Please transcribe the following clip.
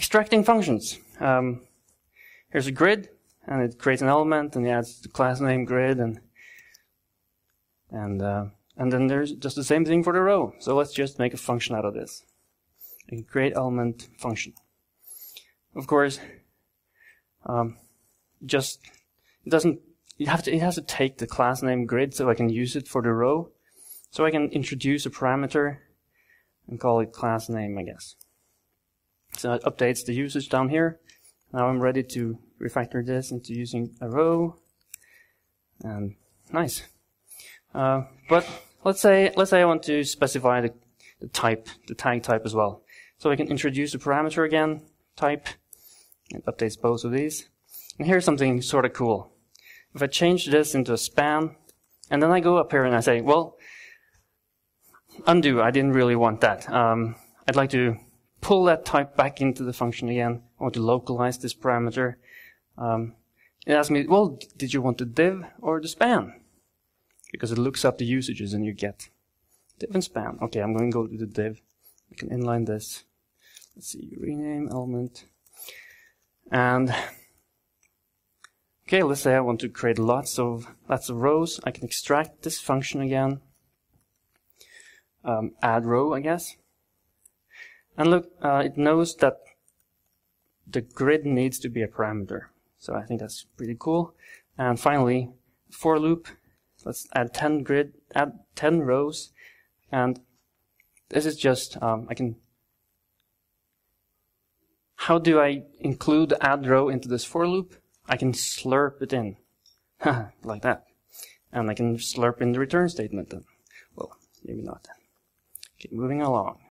Extracting functions. Here's a grid, and it creates an element, and it adds the class name grid, and then there's just the same thing for the row. So let's just make a function out of this. You can create element function. Of course, it has to take the class name grid so I can use it for the row. So I can introduce a parameter and call it class name, I guess. So it updates the usage down here. Now I'm ready to refactor this into using a row. And nice. But let's say I want to specify the type, the tag type as well. So I can introduce the parameter again, type. It updates both of these. And here's something sort of cool. If I change this into a span, and then I go up here and I say, well, undo, I didn't really want that. I'd like to pull that type back into the function again. I want to localize this parameter. It asks me, well, did you want the div or the span? Because it looks up the usages and you get div and span. Okay, I'm going to go to the div. I can inline this. Let's see, rename element. And okay, let's say I want to create lots of rows. I can extract this function again. Add row, I guess. And look, it knows that the grid needs to be a parameter. So I think that's pretty cool. And finally, for loop, let's add 10 grid, add 10 rows. And this is just, how do I include add row into this for loop? I can slurp it in, like that. And I can slurp in the return statement then. Well, maybe not then. Okay, moving along.